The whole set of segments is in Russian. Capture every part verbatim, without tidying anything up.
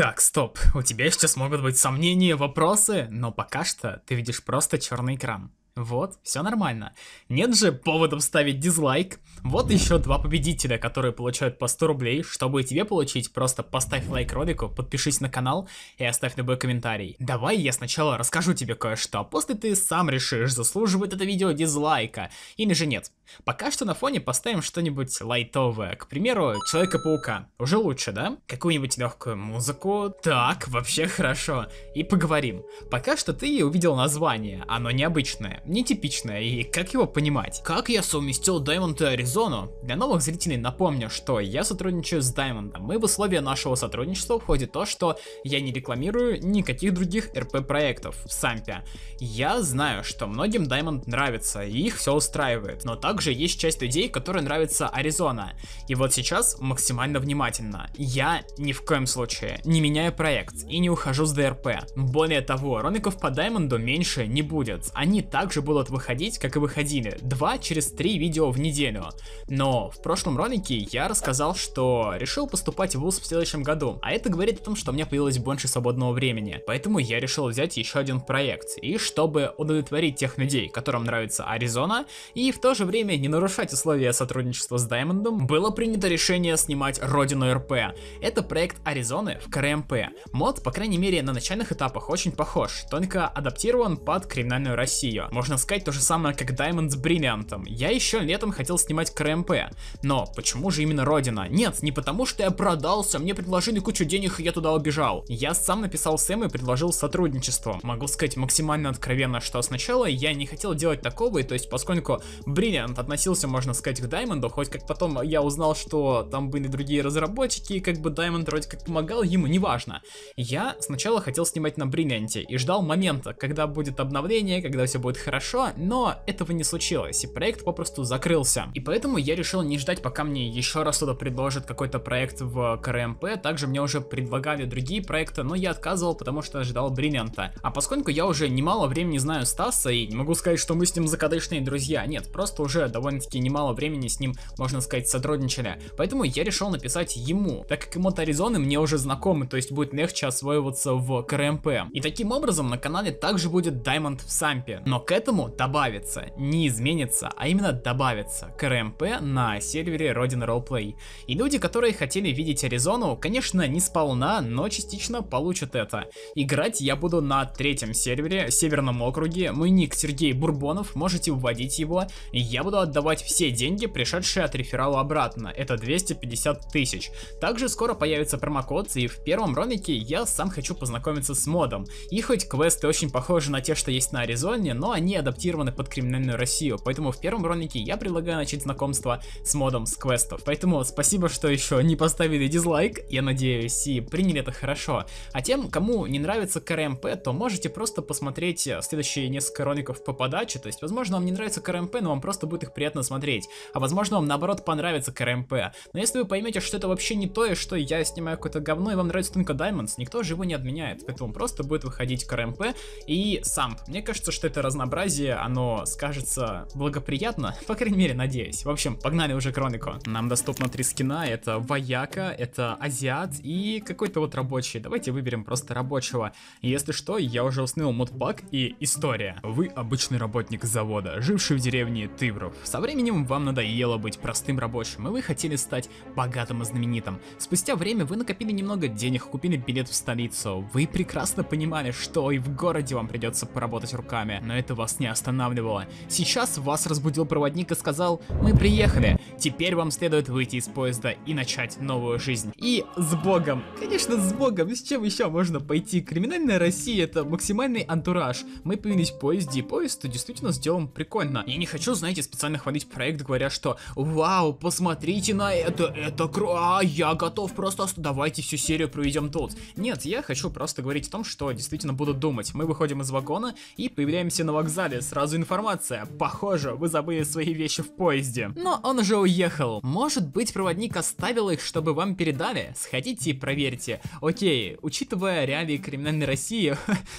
Так, стоп, у тебя сейчас могут быть сомнения, вопросы, но пока что ты видишь просто черный экран. Вот, все нормально. Нет же поводов ставить дизлайк. Вот еще два победителя, которые получают по сто рублей. Чтобы тебе получить, просто поставь лайк ролику, подпишись на канал и оставь любой комментарий. Давай я сначала расскажу тебе кое-что, а после ты сам решишь, заслуживает это видео дизлайка или же нет. Пока что на фоне поставим что-нибудь лайтовое. К примеру, Человека-паука. Уже лучше, да? Какую-нибудь легкую музыку. Так, вообще хорошо. И поговорим. Пока что ты увидел название. Оно необычное, нетипичное, и как его понимать? Как я совместил Даймонд и Аризону? Для новых зрителей напомню, что я сотрудничаю с Даймондом, и в условия нашего сотрудничества входит то, что я не рекламирую никаких других эр пэ проектов в Сампе. Я знаю, что многим Даймонд нравится, и их все устраивает, но также есть часть людей, которым нравится Аризона. И вот сейчас максимально внимательно. Я ни в коем случае не меняю проект и не ухожу с дэ эр пэ. Более того, роликов по Даймонду меньше не будет. Они также будут выходить, как и выходили, два через три видео в неделю. Но в прошлом ролике я рассказал, что решил поступать в вуз в следующем году, а это говорит о том, что у меня появилось больше свободного времени, поэтому я решил взять еще один проект, и чтобы удовлетворить тех людей, которым нравится Аризона, и в то же время не нарушать условия сотрудничества с Даймондом, было принято решение снимать Родину эр пэ. Это проект Аризоны в ка эр эм пэ. Мод, по крайней мере, на начальных этапах очень похож, только адаптирован под криминальную Россию. Можно сказать то же самое, как Даймонд с Бриллиантом. Я еще летом хотел снимать ка эр эм пэ, но почему же именно Родина? Нет, не потому что я продался, мне предложили кучу денег и я туда убежал. Я сам написал Сэму и предложил сотрудничество. Могу сказать максимально откровенно, что сначала я не хотел делать такого, и то есть поскольку Бриллиант относился, можно сказать, к Даймонду, хоть как потом я узнал, что там были другие разработчики, и как бы Даймонд вроде как помогал ему, неважно. Я сначала хотел снимать на Бриллианте и ждал момента, когда будет обновление, когда все будет хорошо. Хорошо, но этого не случилось, и проект попросту закрылся. И поэтому я решил не ждать, пока мне еще раз кто-то предложит какой-то проект в ка эр эм пэ. Также мне уже предлагали другие проекты, но я отказывал, потому что ждал Бриллианта. А поскольку я уже немало времени знаю Стаса, и не могу сказать, что мы с ним закадычные друзья. Нет, просто уже довольно-таки немало времени с ним, можно сказать, сотрудничали. Поэтому я решил написать ему, так как мод Аризоны мне уже знакомы, то есть будет легче освоиваться в ка эр эм пэ. И таким образом на канале также будет Даймонд в Сампе. Но к этому добавится, не изменится, а именно добавится ка эр эм пэ на сервере Родина Roleplay. И люди, которые хотели видеть Аризону, конечно, не сполна, но частично получат это. Играть я буду на третьем сервере, Северном округе. Мой ник Сергей Бурбонов, можете вводить его. Я буду отдавать все деньги, пришедшие от реферала обратно. Это двести пятьдесят тысяч. Также скоро появится промокод, и в первом ролике я сам хочу познакомиться с модом. И хоть квесты очень похожи на те, что есть на Аризоне, но они адаптированы под криминальную Россию, поэтому в первом ролике я предлагаю начать знакомство с модом с квестов. Поэтому спасибо, что еще не поставили дизлайк, я надеюсь, и приняли это хорошо. А тем, кому не нравится ка эр эм пэ, то можете просто посмотреть следующие несколько роликов по подаче, то есть, возможно, вам не нравится ка эр эм пэ, но вам просто будет их приятно смотреть, а возможно, вам наоборот понравится ка эр эм пэ. Но если вы поймете, что это вообще не то, и что я снимаю какое-то говно, и вам нравится только Diamonds, никто же его не отменяет, поэтому просто будет выходить ка эр эм пэ и сам. Мне кажется, что это разнообразие, оно скажется благоприятно, по крайней мере, надеюсь. В общем, погнали уже к ролику. Нам доступно три скина, это вояка, это азиат и какой-то вот рабочий. Давайте выберем просто рабочего. Если что, я уже установил модпак и история. Вы обычный работник завода, живший в деревне Тывров. Со временем вам надоело быть простым рабочим, и вы хотели стать богатым и знаменитым. Спустя время вы накопили немного денег, купили билет в столицу. Вы прекрасно понимали, что и в городе вам придется поработать руками, но это вас не останавливало. Сейчас вас разбудил проводник и сказал: мы приехали, теперь вам следует выйти из поезда и начать новую жизнь. И с богом, конечно, с богом, с чем еще можно пойти? Криминальная Россия — это максимальный антураж. Мы появились в поезде, и поезд действительно сделан прикольно. Я не хочу, знаете, специально хвалить проект, говоря, что вау, посмотрите на это, это круто, а, я готов просто, давайте всю серию проведем тут. Нет, я хочу просто говорить о том, что действительно буду думать. Мы выходим из вагона и появляемся на вокзале. Сразу информация. Похоже, вы забыли свои вещи в поезде. Но он уже уехал. Может быть, проводник оставил их, чтобы вам передали? Сходите и проверьте. Окей, учитывая реалии криминальной России,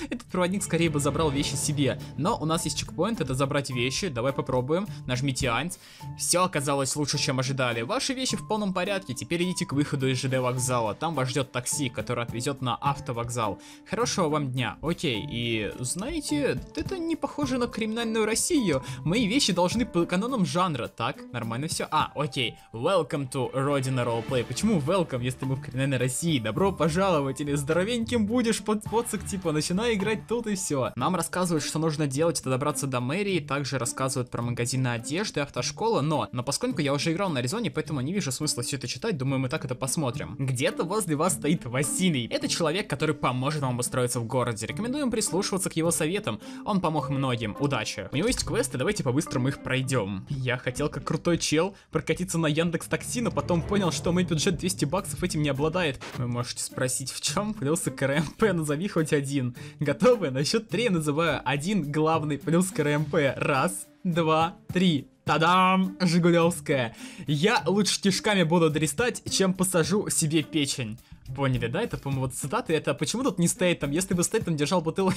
этот проводник скорее бы забрал вещи себе. Но у нас есть чекпоинт, это забрать вещи. Давай попробуем. нажмите «Анц». Все оказалось лучше, чем ожидали. Ваши вещи в полном порядке, теперь идите к выходу из ЖД вокзала. Там вас ждет такси, которое отвезет на автовокзал. Хорошего вам дня. Окей, и знаете, это не похоже на криминальную Россию. Мои вещи должны по канонам жанра. Так, нормально все. А, окей. Welcome to Родина Roleplay. Почему welcome, если мы в криминальной России? Добро пожаловать или здоровеньким будешь, под поцик, типа, начинай играть тут и все. Нам рассказывают, что нужно делать, это добраться до мэрии. Также рассказывают про магазины одежды, автошкола, но, но поскольку я уже играл на Аризоне, поэтому не вижу смысла все это читать, думаю, мы так это посмотрим. Где-то возле вас стоит Василий. Это человек, который поможет вам устроиться в городе. Рекомендуем прислушиваться к его советам. Он помог многим. Удачи. У него есть квесты, давайте по-быстрому их пройдем. Я хотел, как крутой чел, прокатиться на Яндекс.Такси, но потом понял, что мой бюджет двести баксов этим не обладает. Вы можете спросить, в чем плюсы КРМП? Назови хоть один. Готовы? На счет три называю один главный плюс КРМП. Раз, два, три. Та-дам! Жигулевская. Я лучше кишками буду дристать, чем посажу себе печень. Поняли, да? Это, по-моему, вот цитаты. Это почему тут не стоит там? Если бы стоит там, держал бутылку,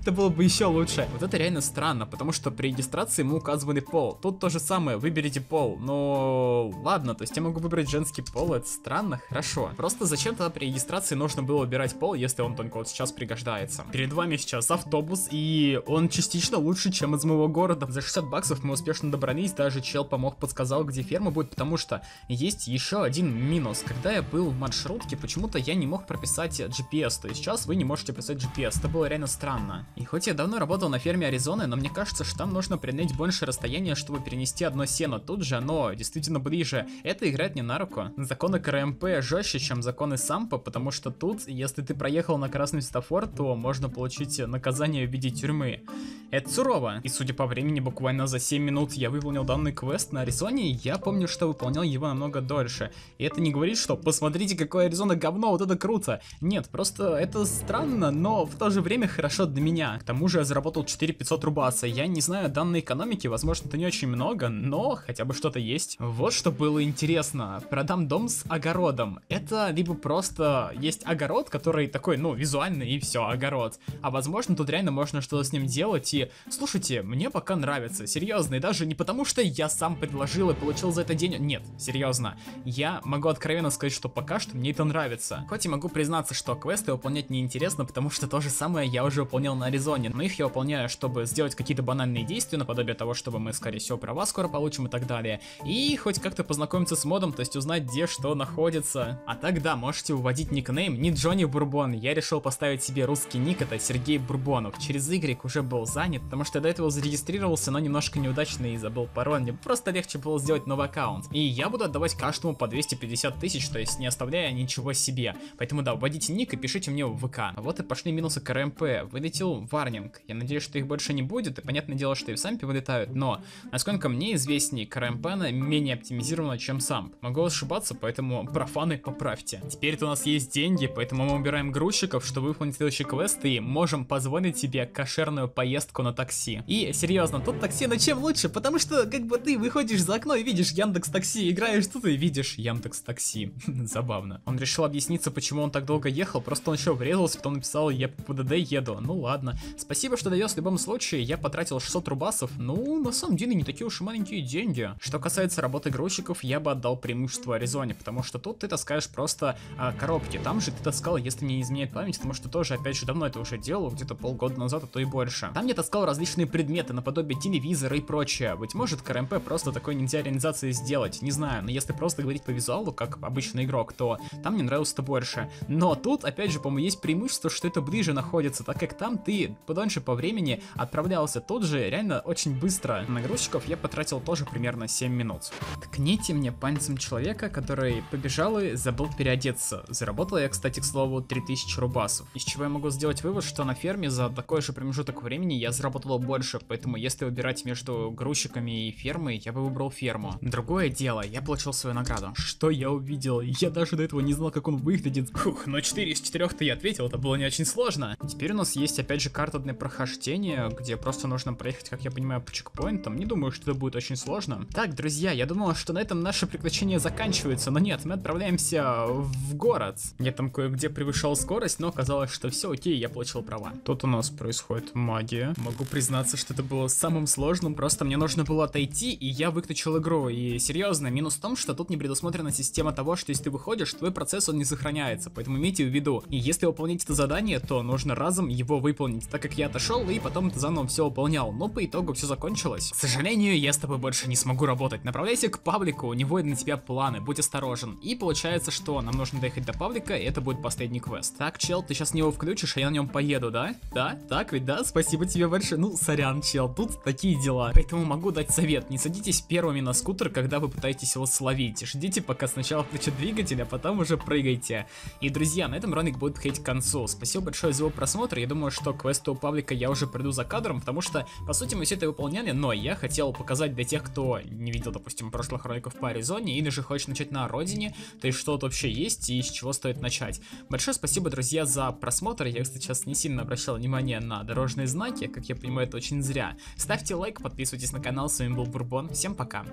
это было бы еще лучше. Вот это реально странно, потому что при регистрации мы указывали пол. Тут то же самое, выберите пол. Но ладно, то есть я могу выбрать женский пол, это странно, хорошо. Просто зачем тогда при регистрации нужно было выбирать пол, если он только вот сейчас пригождается? Перед вами сейчас автобус, и он частично лучше, чем из моего города. За шестьдесят баксов мы успешно добрались, даже чел помог, подсказал, где ферма будет, потому что есть еще один минус. Когда я был в маршрутке, почему-то я не мог прописать джи пи эс, то есть сейчас вы не можете писать джи пи эс, это было реально странно. И хоть я давно работал на ферме Аризоны, но мне кажется, что там нужно принять больше расстояния, чтобы перенести одно сено, тут же оно действительно ближе, это играет не на руку. Законы КРМП жестче, чем законы Сампа, потому что тут, если ты проехал на красный светофор, то можно получить наказание в виде тюрьмы. Это сурово. И судя по времени, буквально за семь минут я выполнил данный квест на Аризоне, я помню, что выполнял его намного дольше. И это не говорит, что посмотрите, какое Аризона говно. Но вот это круто. Нет, просто это странно, но в то же время хорошо для меня. К тому же я заработал четыре тысячи пятьсот рубаса. Я не знаю данной экономики, возможно, это не очень много, но хотя бы что-то есть. Вот что было интересно. Продам дом с огородом. Это либо просто есть огород, который такой, ну, визуальный, и все, огород. А возможно, тут реально можно что-то с ним делать. И, слушайте, мне пока нравится. Серьезно, и даже не потому, что я сам предложил и получил за это денег. Нет, серьезно. Я могу откровенно сказать, что пока что мне это нравится. Хоть и могу признаться, что квесты выполнять неинтересно, потому что то же самое я уже выполнял на Аризоне. Но их я выполняю, чтобы сделать какие-то банальные действия, наподобие того, чтобы мы, скорее всего, права скоро получим и так далее. И хоть как-то познакомиться с модом, то есть узнать, где что находится. А так да, можете вводить никнейм не Джонни Бурбон. Я решил поставить себе русский ник, это Сергей Бурбонов. Через Y уже был занят, потому что я до этого зарегистрировался, но немножко неудачно и забыл пароль. Мне просто легче было сделать новый аккаунт. И я буду отдавать каждому по двести пятьдесят тысяч, то есть не оставляя ничего себе. Поэтому да, вводите ник и пишите мне в ВК. Вот и пошли минусы КРМП. Вылетел варнинг. Я надеюсь, что их больше не будет. И понятное дело, что и в сампе вылетают. Но, насколько мне известнее, КРМП она менее оптимизирована, чем самп. Могу ошибаться, поэтому профаны поправьте. Теперь-то у нас есть деньги, поэтому мы убираем грузчиков, чтобы выполнить следующий квест. И можем позволить себе кошерную поездку на такси. И серьезно, тут такси, но чем лучше? Потому что как бы ты выходишь за окно и видишь Яндекс.Такси. Играешь тут и видишь Яндекс.Такси. Забавно. Он решил объяснить, почему он так долго ехал, просто он еще врезался, потом написал: я по ПДД еду. Ну ладно, спасибо, что довез. В любом случае, я потратил шестьсот рубасов. Ну, на самом деле, не такие уж и маленькие деньги. Что касается работы грузчиков, я бы отдал преимущество Аризоне, потому что тут ты таскаешь просто а, коробки. Там же ты таскал, если не изменяет память, потому что тоже, опять же, давно это уже делал, где-то полгода назад, а то и больше. Там я таскал различные предметы, наподобие телевизора и прочее. Быть может, КРМП просто такой нельзя реализации сделать, не знаю, но если просто говорить по визуалу, как обычный игрок, то там мне нравилось больше. Но тут, опять же, по-моему, есть преимущество, что это ближе находится, так как там ты подольше по времени отправлялся. Тут же реально очень быстро. На грузчиков я потратил тоже примерно семь минут. Ткните мне пальцем человека, который побежал и забыл переодеться. Заработал я, кстати, к слову, три тысячи рубасов. Из чего я могу сделать вывод, что на ферме за такой же промежуток времени я заработал больше, поэтому если выбирать между грузчиками и фермой, я бы выбрал ферму. Другое дело, я получил свою награду. Что я увидел? Я даже до этого не знал, как он выглядит. Фух, но четыре из четырёх-то я ответил, это было не очень сложно. Теперь у нас есть опять же карта для прохождения, где просто нужно проехать, как я понимаю, по чекпоинтам. Не думаю, что это будет очень сложно. Так, друзья, я думал, что на этом наше приключение заканчивается, но нет, мы отправляемся в город. Я там кое-где превышал скорость, но оказалось, что все окей, я получил права. Тут у нас происходит магия. Могу признаться, что это было самым сложным, просто мне нужно было отойти, и я выключил игру. И серьезно, минус в том, что тут не предусмотрена система того, что если ты выходишь, твой процесс он не сохраняется, поэтому имейте в виду. И если выполнить это задание, то нужно разом его выполнить, так как я отошел и потом это заново все выполнял, но по итогу все закончилось. К сожалению, я с тобой больше не смогу работать. Направляйся к Павлику, у него на тебя планы, будь осторожен. И получается, что нам нужно доехать до Павлика, и это будет последний квест. Так, чел, ты сейчас на него включишь, а я на нем поеду, да? Да? Так ведь, да? Спасибо тебе большое. Ну, сорян, чел, тут такие дела. Поэтому могу дать совет, не садитесь первыми на скутер, когда вы пытаетесь его словить. Ждите, пока сначала включат двигатель, а потом уже прыгайте. И, друзья, на этом ролик будет ходить к концу. Спасибо большое за его просмотр, я думаю, что квесты у Павлика я уже приду за кадром, потому что, по сути, мы все это выполняли, но я хотел показать для тех, кто не видел, допустим, прошлых роликов по Аризоне, или же хочет начать на Родине, то есть что-то вообще есть и с чего стоит начать. Большое спасибо, друзья, за просмотр. Я, кстати, сейчас не сильно обращал внимание на дорожные знаки, как я понимаю, это очень зря. Ставьте лайк, подписывайтесь на канал, с вами был Бурбон, всем пока.